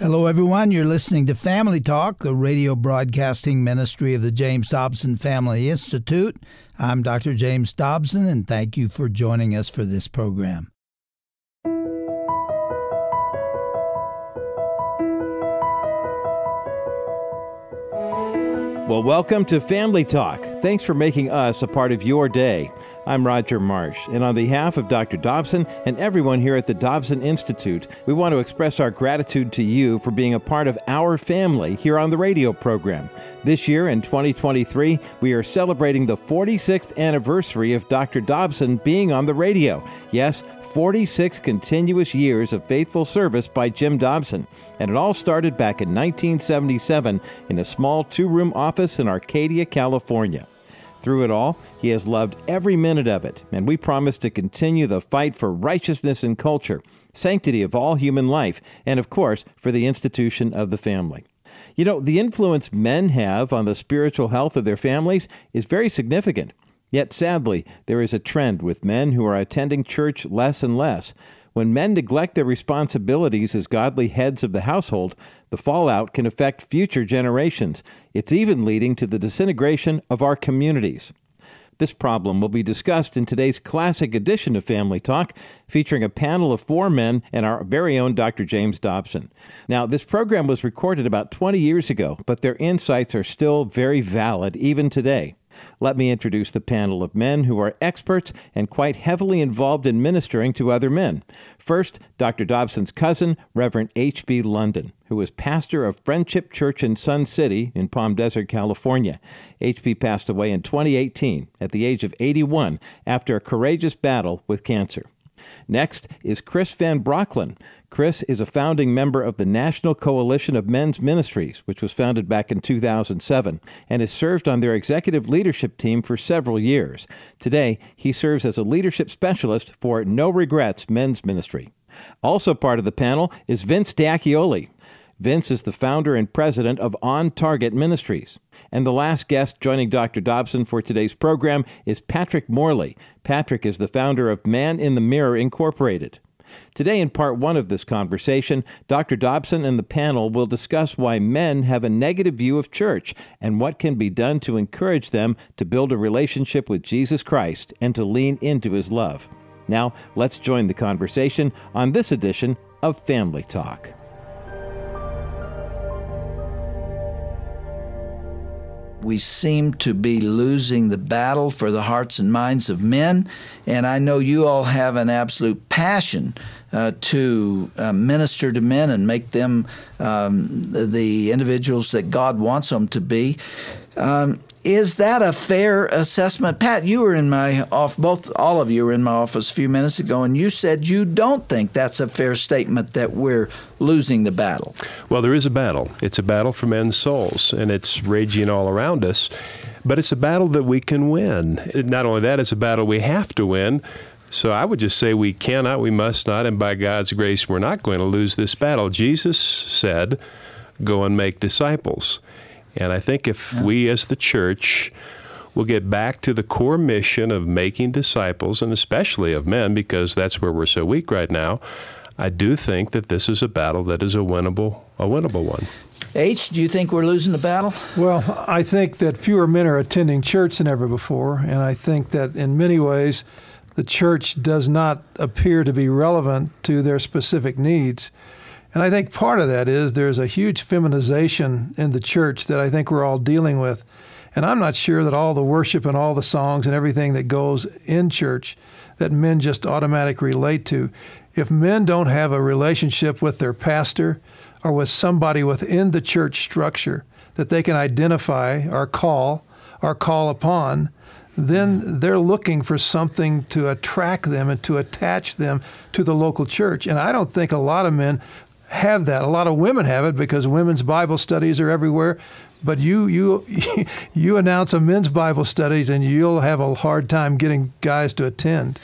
Hello, everyone. You're listening to Family Talk, the radio broadcasting ministry of the James Dobson Family Institute. I'm Dr. James Dobson, and thank you for joining us for this program. Well, welcome to Family Talk. Thanks for making us a part of your day. I'm Roger Marsh, and on behalf of Dr. Dobson and everyone here at the Dobson Institute, we want to express our gratitude to you for being a part of our family here on the radio program. This year, in 2023, we are celebrating the 46th anniversary of Dr. Dobson being on the radio. Yes, 46 continuous years of faithful service by Jim Dobson, and it all started back in 1977 in a small two-room office in Arcadia, California. Through it all, he has loved every minute of it, and we promise to continue the fight for righteousness in culture, sanctity of all human life, and of course, for the institution of the family. You know, the influence men have on the spiritual health of their families is very significant. Yet sadly, there is a trend with men who are attending church less and less. When men neglect their responsibilities as godly heads of the household, the fallout can affect future generations. It's even leading to the disintegration of our communities. This problem will be discussed in today's classic edition of Family Talk, featuring a panel of four men and our very own Dr. James Dobson. Now, this program was recorded about 20 years ago, but their insights are still very valid even today. Let me introduce the panel of men who are experts and quite heavily involved in ministering to other men. First, Dr. Dobson's cousin, Reverend H.B. London, who is pastor of Friendship Church in Sun City in Palm Desert, California. H.B. passed away in 2018 at the age of 81 after a courageous battle with cancer. Next is Chris Van Brocklin. Chris is a founding member of the National Coalition of Men's Ministries, which was founded back in 2007, and has served on their executive leadership team for several years. Today, he serves as a leadership specialist for No Regrets Men's Ministry. Also part of the panel is Vince D'Acchioli. Vince is the founder and president of On Target Ministries. And the last guest joining Dr. Dobson for today's program is Patrick Morley. Patrick is the founder of Man in the Mirror Incorporated. Today in part one of this conversation, Dr. Dobson and the panel will discuss why men have a negative view of church and what can be done to encourage them to build a relationship with Jesus Christ and to lean into his love. Now, let's join the conversation on this edition of Family Talk. We seem to be losing the battle for the hearts and minds of men, and I know you all have an absolute passion to minister to men and make them the individuals that God wants them to be. Is that a fair assessment? Pat, you were in my office, all of you were in my office a few minutes ago, and you said you don't think that's a fair statement that we're losing the battle. Well, there is a battle. It's a battle for men's souls, and it's raging all around us, but it's a battle that we can win. Not only that, it's a battle we have to win. So I would just say we cannot, we must not, and by God's grace, we're not going to lose this battle. Jesus said, "Go and make disciples." And I think if we as the church will get back to the core mission of making disciples, and especially of men, because that's where we're so weak right now, I do think that this is a battle that is a winnable one. H, do you think we're losing the battle? Well, I think that fewer men are attending church than ever before, and I think that in many ways the church does not appear to be relevant to their specific needs. And I think part of that is there's a huge feminization in the church that I think we're all dealing with. And I'm not sure that all the worship and all the songs and everything that goes in church that men just automatically relate to. If men don't have a relationship with their pastor or with somebody within the church structure that they can identify or call upon, then they're looking for something to attract them and to attach them to the local church. And I don't think a lot of men have that. A lot of women have it because women's Bible studies are everywhere. But you announce a men's Bible studies and you'll have a hard time getting guys to attend.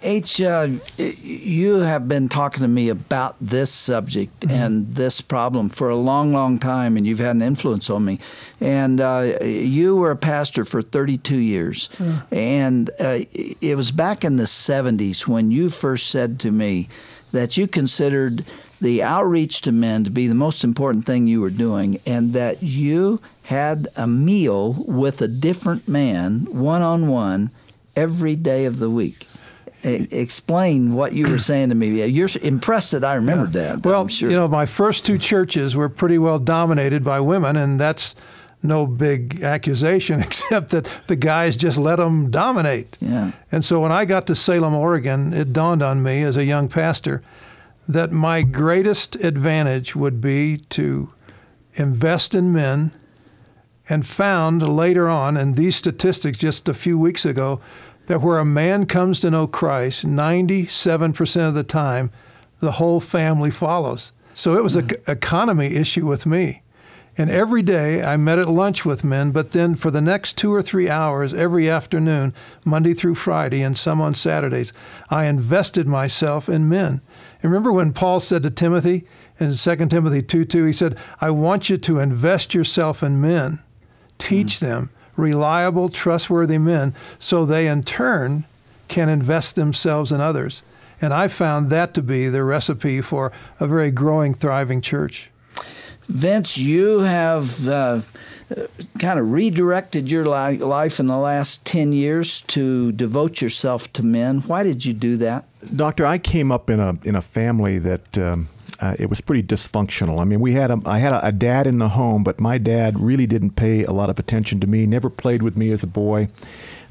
You have been talking to me about this subject and this problem for a long, long time, and you've had an influence on me. And you were a pastor for 32 years. And it was back in the 70s when you first said to me that you considered the outreach to men to be the most important thing you were doing, and that you had a meal with a different man, one-on-one, every day of the week. Explain what you were saying to me. You're impressed that I remembered that. Well, sure. You know, my first two churches were pretty well dominated by women, and that's no big accusation except that the guys just let them dominate. Yeah. And so when I got to Salem, Oregon, it dawned on me as a young pastor that my greatest advantage would be to invest in men, and found later on, and these statistics just a few weeks ago, that where a man comes to know Christ, 97% of the time, the whole family follows. So it was an economy issue with me. And every day I met at lunch with men, but then for the next 2 or 3 hours every afternoon, Monday through Friday and some on Saturdays, I invested myself in men. And remember when Paul said to Timothy in 2 Timothy 2:2, he said, I want you to invest yourself in men, teach them, reliable, trustworthy men, so they in turn can invest themselves in others. And I found that to be the recipe for a very growing, thriving church. Vince, you have kind of redirected your life in the last 10 years to devote yourself to men. Why did you do that? Doctor, I came up in a family that it was pretty dysfunctional. I mean, I had a dad in the home, but my dad really didn't pay a lot of attention to me, never played with me as a boy.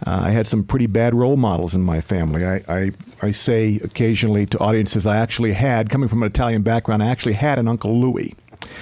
I had some pretty bad role models in my family. I say occasionally to audiences, I actually had, coming from an Italian background, I actually had an Uncle Louie.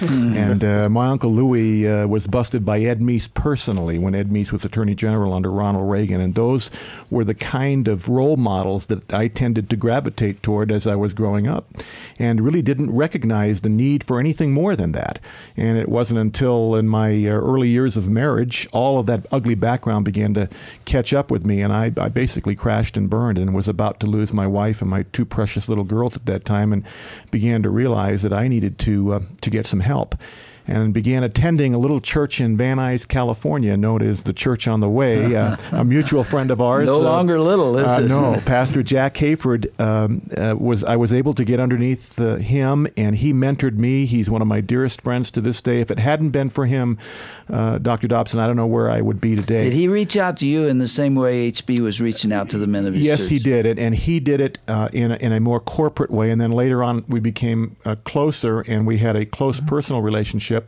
And my Uncle Louie was busted by Ed Meese personally when Ed Meese was Attorney General under Ronald Reagan. And those were the kind of role models that I tended to gravitate toward as I was growing up, and really didn't recognize the need for anything more than that. And it wasn't until in my early years of marriage, all of that ugly background began to catch up with me. And I basically crashed and burned and was about to lose my wife and my two precious little girls at that time, and began to realize that I needed to get some help, and began attending a little church in Van Nuys, California, known as the Church on the Way. A mutual friend of ours. No longer little, is it? No. Pastor Jack Hayford, I was able to get underneath him, and he mentored me. He's one of my dearest friends to this day. If it hadn't been for him, Dr. Dobson, I don't know where I would be today. Did he reach out to you in the same way H.B. was reaching out to the men of his church? Yes, he did. And he did it in a more corporate way. And then later on, we became closer, and we had a close personal relationship.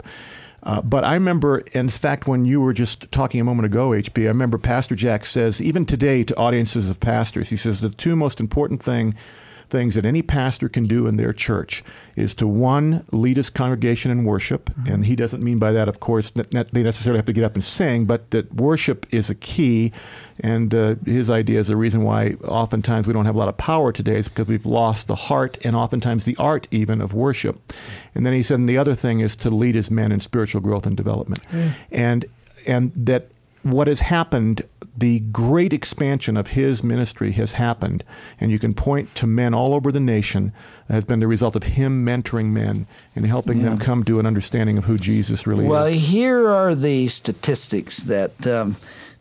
But I remember, in fact, when you were just talking a moment ago, HB, I remember Pastor Jack says, even today to audiences of pastors, he says the two most important things that any pastor can do in their church is to, one, lead his congregation in worship. And he doesn't mean by that, of course, that they necessarily have to get up and sing, but that worship is a key. And his idea is the reason why oftentimes we don't have a lot of power today is because we've lost the heart and oftentimes the art even of worship. And then he said, and the other thing is to lead his men in spiritual growth and development. And that what has happened, the great expansion of his ministry has happened, and you can point to men all over the nation, has been the result of him mentoring men and helping them come to an understanding of who Jesus really is. Well, here are the statistics that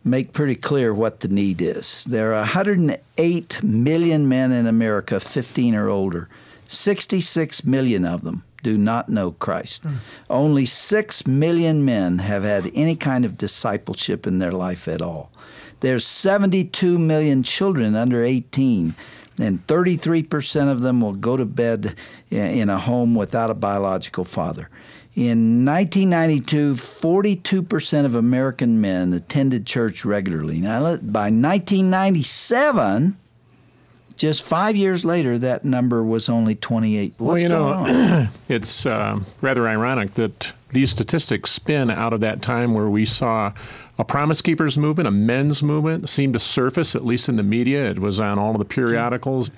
make pretty clear what the need is. There are 108 million men in America 15 or older. 66 million of them do not know Christ. Only 6 million men have had any kind of discipleship in their life at all. There's 72 million children under 18, and 33% of them will go to bed in a home without a biological father. In 1992, 42% of American men attended church regularly. Now, by 1997, just 5 years later, that number was only 28. What's going on? It's rather ironic that these statistics spin out of that time where we saw a Promise Keepers movement, a men's movement, seemed to surface, at least in the media. It was on all of the periodicals.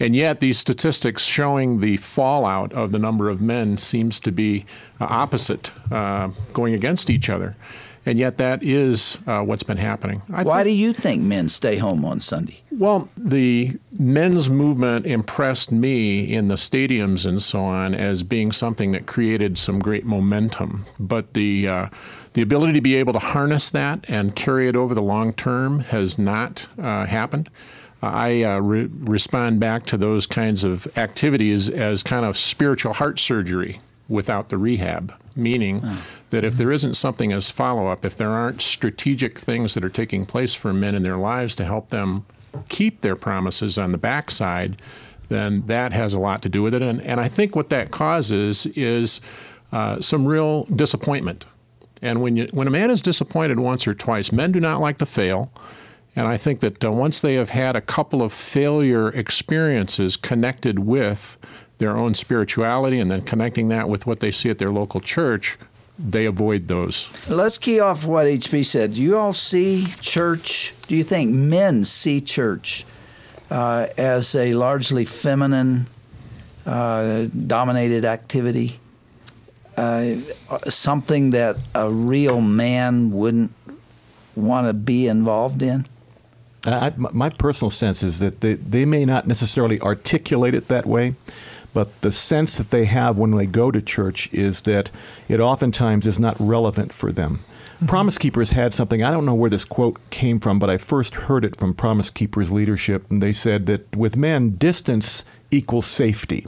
And yet these statistics showing the fallout of the number of men seems to be opposite, going against each other. And yet that is what's been happening. Why do you think men stay home on Sunday? Well, the men's movement impressed me in the stadiums and so on as being something that created some great momentum. But the ability to be able to harness that and carry it over the long term has not happened. I respond back to those kinds of activities as kind of spiritual heart surgery without the rehab, meaning that if there isn't something as follow-up, if there aren't strategic things that are taking place for men in their lives to help them keep their promises on the backside, then that has a lot to do with it. And I think what that causes is some real disappointment. And when a man is disappointed once or twice, men do not like to fail. And I think that once they have had a couple of failure experiences connected with their own spirituality and then connecting that with what they see at their local church, they avoid those. Let's key off what HB said. Do you all see church, do you think men see church as a largely feminine dominated activity? Something that a real man wouldn't want to be involved in? My personal sense is that they may not necessarily articulate it that way, but the sense that they have when they go to church is that it oftentimes is not relevant for them. Mm-hmm. Promise Keepers had something, I don't know where this quote came from, but I first heard it from Promise Keepers leadership, and they said that with men, distance equals safety.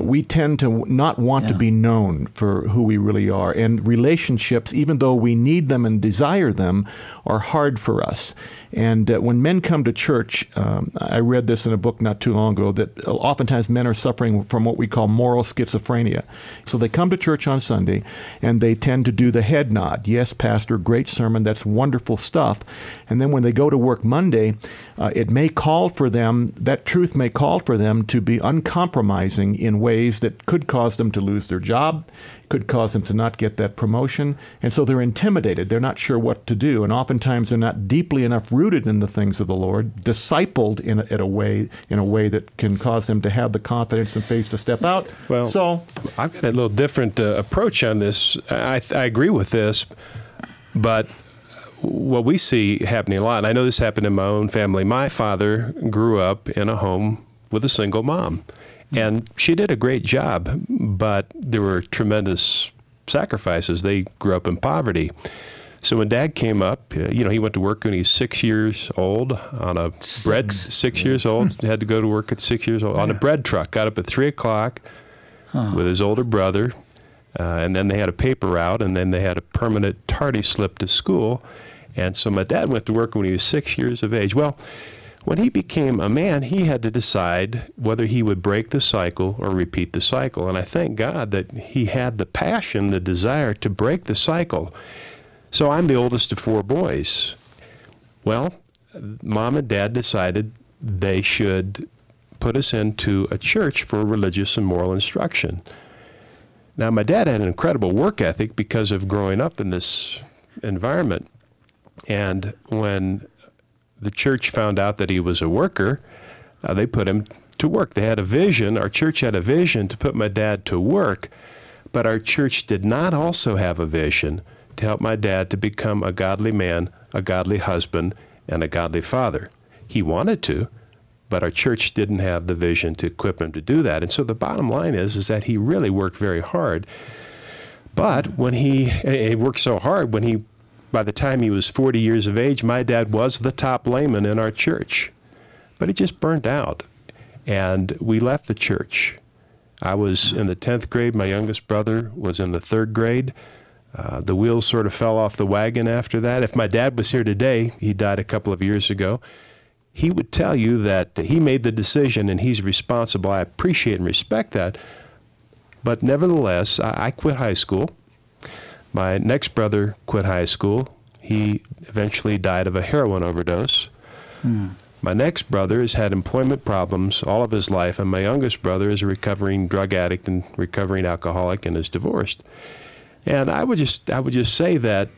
We tend to not want to be known for who we really are. And relationships, even though we need them and desire them, are hard for us. And when men come to church, I read this in a book not too long ago, that oftentimes men are suffering from what we call moral schizophrenia. So they come to church on Sunday, and they tend to do the head nod. Yes, pastor, great sermon, that's wonderful stuff. And then when they go to work Monday, it may call for them, that truth may call for them to be uncompromising in ways that could cause them to lose their job, could cause them to not get that promotion. And so they're intimidated. They're not sure what to do. And oftentimes they're not deeply enough rooted in the things of the Lord, discipled in a way that can cause them to have the confidence and faith to step out. Well, so I've got a little different approach on this. I agree with this, but what we see happening a lot, and I know this happened in my own family, my father grew up in a home with a single mom. And she did a great job, but there were tremendous sacrifices. They grew up in poverty. So when Dad came up, you know, he went to work when he was 6 years old on a bread, 6 years old, had to go to work at 6 years old on a bread truck, got up at 3 o'clock with his older brother. And then they had a paper route, and then they had a permanent tardy slip to school. And so my dad went to work when he was 6 years of age. Well, when he became a man, he had to decide whether he would break the cycle or repeat the cycle. And I thank God that he had the passion, the desire to break the cycle. So I'm the oldest of four boys. Well, Mom and Dad decided they should put us into a church for religious and moral instruction. Now, my dad had an incredible work ethic because of growing up in this environment. And when the church found out that he was a worker, they put him to work. They had a vision, our church had a vision to put my dad to work, but our church did not also have a vision to help my dad to become a godly man, a godly husband, and a godly father. He wanted to, but our church didn't have the vision to equip him to do that. And so the bottom line is that he really worked very hard. But when he worked so hard, when he by the time he was 40 years of age, my dad was the top layman in our church. But he just burned out, and we left the church. I was in the 10th grade. My youngest brother was in the 3rd grade. The wheels sort of fell off the wagon after that. If my dad was here today, he died a couple of years ago, he would tell you that he made the decision, and he's responsible. I appreciate and respect that. But nevertheless, I quit high school. My next brother quit high school. He eventually died of a heroin overdose. My next brother has had employment problems all of his life, and my youngest brother is a recovering drug addict and recovering alcoholic and is divorced. And I would just say that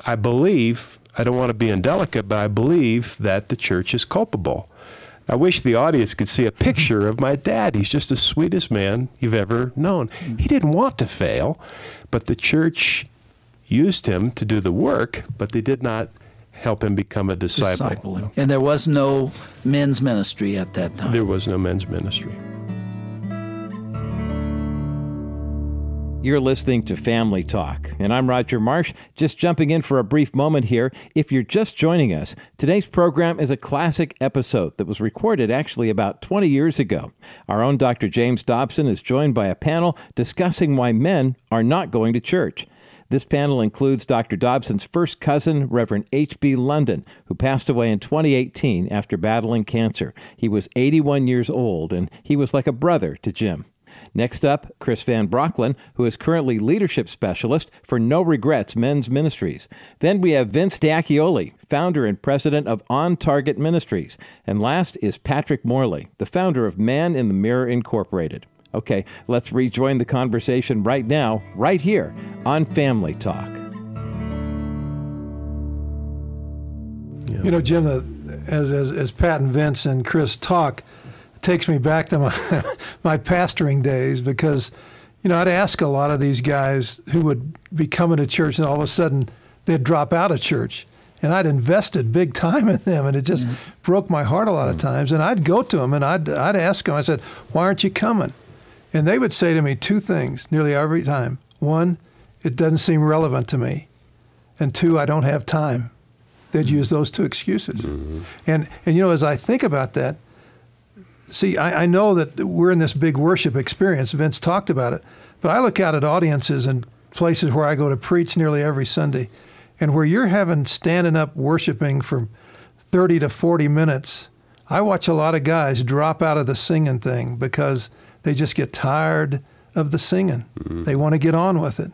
I believe, I don't want to be indelicate, but I believe that the church is culpable. I wish the audience could see a picture of my dad. He's just the sweetest man you've ever known. He didn't want to fail, but the church used him to do the work, but they did not help him become a disciple. And there was no men's ministry at that time. There was no men's ministry. You're listening to Family Talk, and I'm Roger Marsh, just jumping in for a brief moment here. If you're just joining us, today's program is a classic episode that was recorded actually about 20 years ago. Our own Dr. James Dobson is joined by a panel discussing why men are not going to church. This panel includes Dr. Dobson's first cousin, Reverend H.B. London, who passed away in 2018 after battling cancer. He was 81 years old, and he was like a brother to Jim. Next up, Chris Van Brocklin, who is currently Leadership Specialist for No Regrets Men's Ministries. Then we have Vince D'Acchioli, founder and president of On Target Ministries. And last is Patrick Morley, the founder of Man in the Mirror Incorporated. Okay, let's rejoin the conversation right now, right here on Family Talk. You know, Jim, as Pat and Vince and Chris talk, takes me back to my pastoring days, because, you know, I'd ask a lot of these guys who would be coming to church, and all of a sudden they'd drop out of church, and I'd invested big time in them, and it just broke my heart a lot of times. And I'd go to them and I'd ask them, I said, why aren't you coming? And they would say to me two things nearly every time. One, it doesn't seem relevant to me. And two, I don't have time. They'd use those two excuses. And you know, as I think about that, see, I know that we're in this big worship experience. Vince talked about it. But I look out at audiences and places where I go to preach nearly every Sunday, and where you're having standing up worshiping for 30 to 40 minutes, I watch a lot of guys drop out of the singing thing because they just get tired of the singing. They want to get on with it.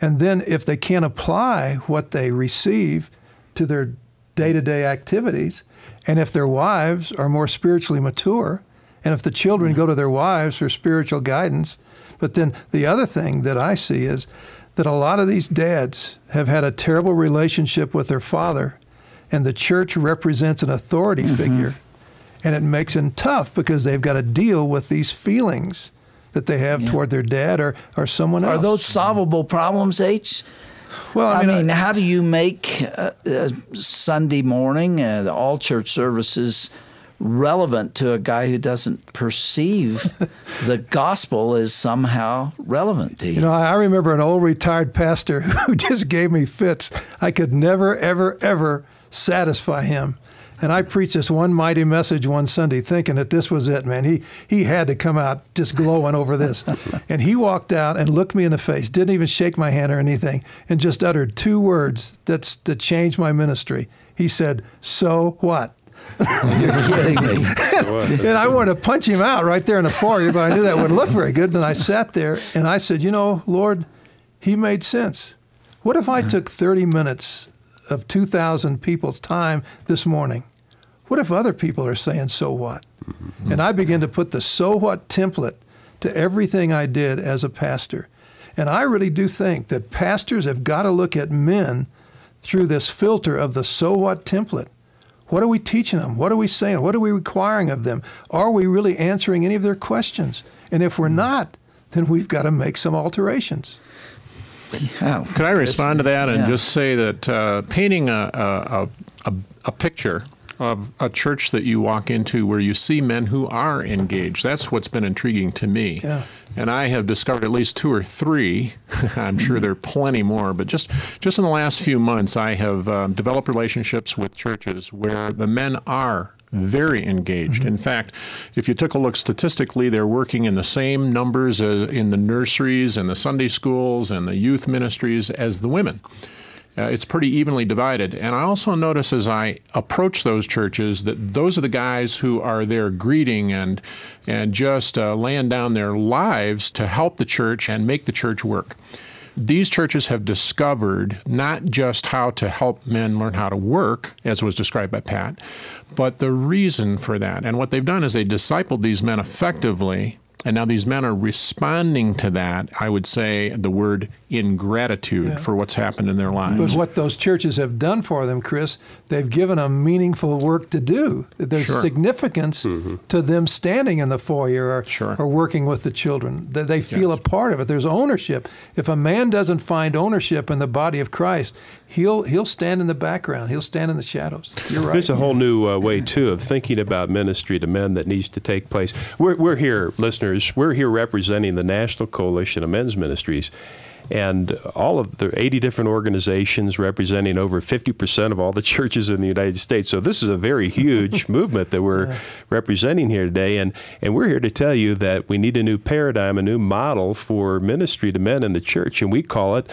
And then if they can't apply what they receive to their day-to-day activities, and if their wives are more spiritually mature, and if the children go to their wives for spiritual guidance. But then the other thing that I see is that a lot of these dads have had a terrible relationship with their father, and the church represents an authority figure, and it makes them tough because they've got to deal with these feelings that they have toward their dad or someone else. Are those solvable problems, H? Well, I mean, how do you make Sunday morning and all church services relevant to a guy who doesn't perceive the gospel as somehow relevant to you? You know, I remember an old retired pastor who just gave me fits. I could never, ever, ever satisfy him. And I preached this one mighty message one Sunday thinking that this was it, man. He had to come out just glowing over this. And he walked out and looked me in the face, didn't even shake my hand or anything, and just uttered two words that changed my ministry. He said, "So what?" You're kidding me. And I wanted to punch him out right there in the foyer, but I knew that wouldn't look very good. And I sat there and I said, you know, Lord, he made sense. What if I took 30 minutes of 2,000 people's time this morning? What if other people are saying, so what? And I began to put the so what template to everything I did as a pastor. And I really do think that pastors have got to look at men through this filter of the so what template. What are we teaching them? What are we saying? What are we requiring of them? Are we really answering any of their questions? And if we're not, then we've got to make some alterations. Yeah. Can I respond to that and just say that painting a picture of a church that you walk into where you see men who are engaged. That's what's been intriguing to me. Yeah. And I have discovered at least two or three, I'm sure there are plenty more, but just in the last few months, I have developed relationships with churches where the men are very engaged. In fact, if you took a look statistically, they're working in the same numbers in the nurseries and the Sunday schools and the youth ministries as the women. It's pretty evenly divided. And I also notice as I approach those churches that those are the guys who are there greeting and just laying down their lives to help the church and make the church work. These churches have discovered not just how to help men learn how to work, as was described by Pat, but the reason for that. And what they've done is they discipled these men effectively. And now these men are responding to that, I would say, the word ingratitude for what's happened in their lives. But what those churches have done for them, Chris, they've given them meaningful work to do. There's significance to them standing in the foyer or working with the children. They feel a part of it. There's ownership. If a man doesn't find ownership in the body of Christ, He'll stand in the background. He'll stand in the shadows. You're right. There's a whole new way, too, of thinking about ministry to men that needs to take place. We're here, listeners, we're here representing the National Coalition of Men's Ministries, and all of the 80 different organizations representing over 50% of all the churches in the United States. So this is a very huge movement that we're representing here today. And we're here to tell you that we need a new paradigm, a new model for ministry to men in the church, and we call it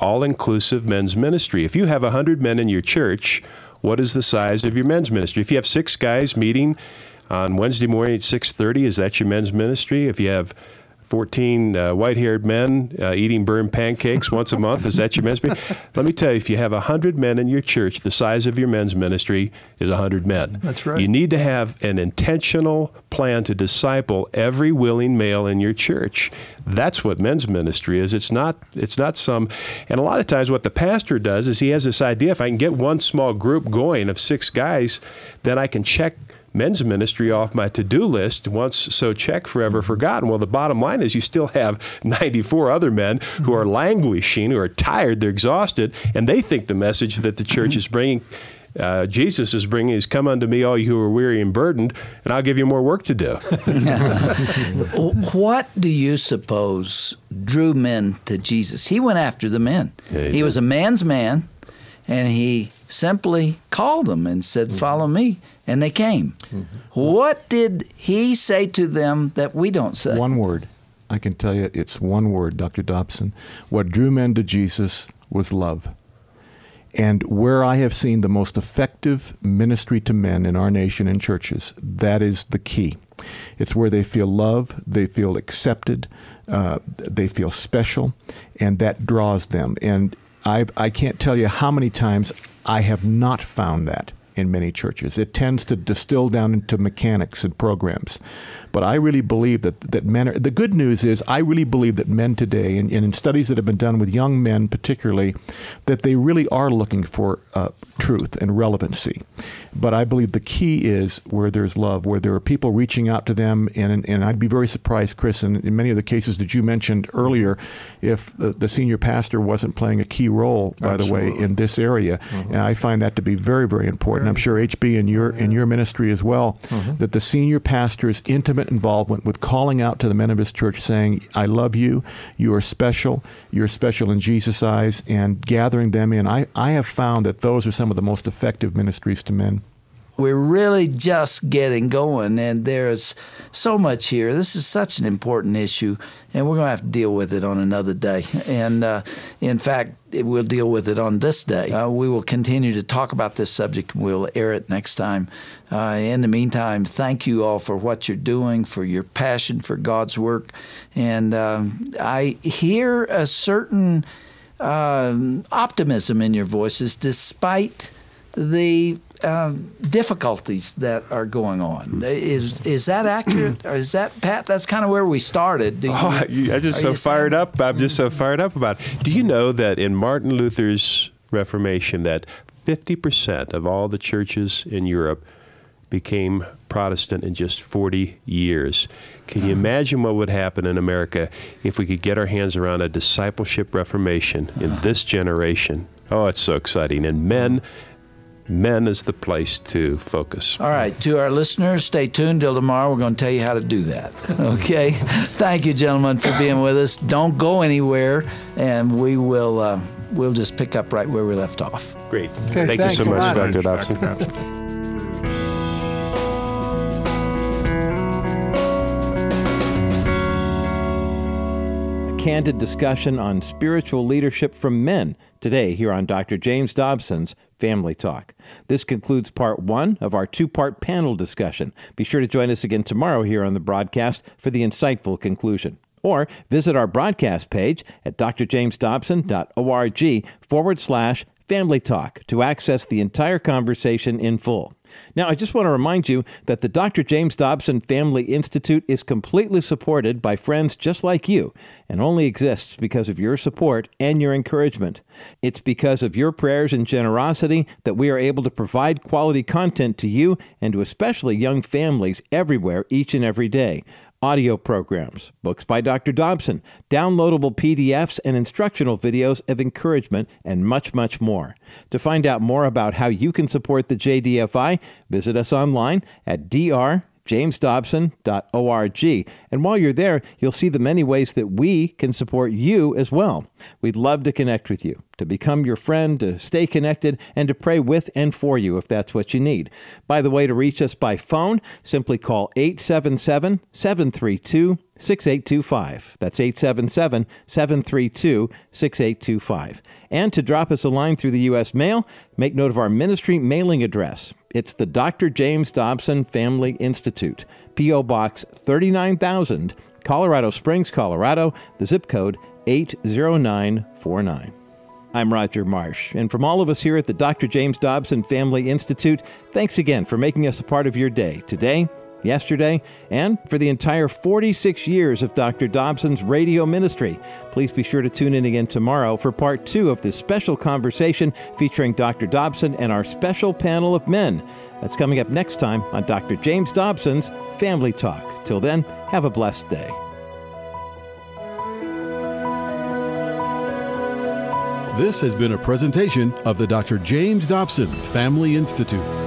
all-inclusive men's ministry. If you have 100 men in your church, what is the size of your men's ministry? If you have 6 guys meeting on Wednesday morning at 6:30, is that your men's ministry? If you have 14 white-haired men eating burned pancakes once a month, is that your men's ministry? Let me tell you, if you have 100 men in your church, the size of your men's ministry is 100 men. That's right. You need to have an intentional plan to disciple every willing male in your church. That's what men's ministry is. It's not some, and a lot of times what the pastor does is he has this idea, if I can get one small group going of 6 guys, then I can check men's ministry off my to-do list, once so checked, forever forgotten. Well, the bottom line is you still have 94 other men who are languishing, who are tired, they're exhausted, and they think the message that the church is bringing, Jesus is bringing, is come unto me all you who are weary and burdened, and I'll give you more work to do. What do you suppose drew men to Jesus? He went after the men. Yeah, he was a man's man, and he simply called them and said, follow me. And they came. What did he say to them that we don't say? One word. I can tell you it's one word, Dr. Dobson. What drew men to Jesus was love. And where I have seen the most effective ministry to men in our nation and churches, that is the key. It's where they feel love, they feel accepted, they feel special, and that draws them. And I can't tell you how many times I have not found that in many churches. It tends to distill down into mechanics and programs. But I really believe that men are, the good news is I really believe that men today, and in studies that have been done with young men particularly, that they really are looking for truth and relevancy. But I believe the key is where there's love, where there are people reaching out to them, and I'd be very surprised, Chris, and in many of the cases that you mentioned earlier, if the senior pastor wasn't playing a key role, by the way, in this area. And I find that to be very, very important. And I'm sure HB in your ministry as well, that the senior pastor's intimate involvement with calling out to the men of his church saying, I love you, you're special in Jesus' eyes, and gathering them in. I have found that those are some of the most effective ministries to men. We're really just getting going, and there's so much here. This is such an important issue, and we're going to have to deal with it on another day. And in fact, we'll deal with it on this day. We will continue to talk about this subject. We'll air it next time. In the meantime, thank you all for what you're doing, for your passion for God's work. And I hear a certain optimism in your voices, despite the difficulties that are going on. Is that accurate? Or is that, Pat, that's kind of where we started. I'm just so fired up. I'm just so fired up about it. Do you know that in Martin Luther's Reformation that 50% of all the churches in Europe became Protestant in just 40 years? Can you imagine what would happen in America if we could get our hands around a discipleship reformation in this generation? Oh, it's so exciting. And men is the place to focus. All right. To our listeners, stay tuned till tomorrow. We're going to tell you how to do that. Okay. Thank you, gentlemen, for being with us. Don't go anywhere, and we will we'll just pick up right where we left off. Great. Okay, thanks you so much, Dr. Dobson. Candid discussion on spiritual leadership from men today here on Dr. James Dobson's Family Talk. This concludes part 1 of our 2-part panel discussion. Be sure to join us again tomorrow here on the broadcast for the insightful conclusion. Or visit our broadcast page at drjamesdobson.org/family talk to access the entire conversation in full. Now, I just want to remind you that the Dr. James Dobson Family Institute is completely supported by friends just like you and only exists because of your support and your encouragement. It's because of your prayers and generosity that we are able to provide quality content to you and to especially young families everywhere each and every day. audio programs, books by Dr. Dobson, downloadable PDFs and instructional videos of encouragement, and much, much more. To find out more about how you can support the JDFI, visit us online at drjamesdobson.org. And while you're there, you'll see the many ways that we can support you as well. We'd love to connect with you, to become your friend, to stay connected, and to pray with and for you if that's what you need. By the way, to reach us by phone, simply call 877-732-6825. That's 877-732-6825. And to drop us a line through the U.S. mail, make note of our ministry mailing address. It's the Dr. James Dobson Family Institute, P.O. Box 39,000, Colorado Springs, Colorado, the zip code 80949. I'm Roger Marsh, and from all of us here at the Dr. James Dobson Family Institute, thanks again for making us a part of your day today, yesterday, and for the entire 46 years of Dr. Dobson's radio ministry. Please be sure to tune in again tomorrow for part 2 of this special conversation featuring Dr. Dobson and our special panel of men. That's coming up next time on Dr. James Dobson's Family Talk. Till then, have a blessed day. This has been a presentation of the Dr. James Dobson Family Institute.